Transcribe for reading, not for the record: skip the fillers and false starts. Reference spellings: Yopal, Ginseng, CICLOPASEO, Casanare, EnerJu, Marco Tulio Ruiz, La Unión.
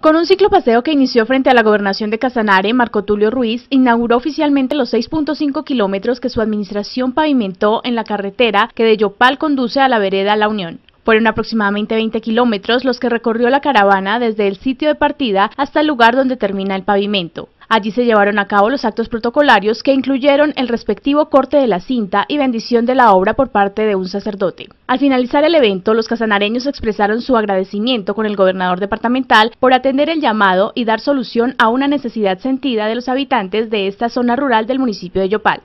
Con un ciclopaseo que inició frente a la gobernación de Casanare, Marco Tulio Ruiz inauguró oficialmente los 6.5 kilómetros que su administración pavimentó en la carretera que de Yopal conduce a la vereda La Unión. Fueron aproximadamente 20 kilómetros los que recorrió la caravana desde el sitio de partida hasta el lugar donde termina el pavimento. Allí se llevaron a cabo los actos protocolarios que incluyeron el respectivo corte de la cinta y bendición de la obra por parte de un sacerdote. Al finalizar el evento, los casanareños expresaron su agradecimiento con el gobernador departamental por atender el llamado y dar solución a una necesidad sentida de los habitantes de esta zona rural del municipio de Yopal.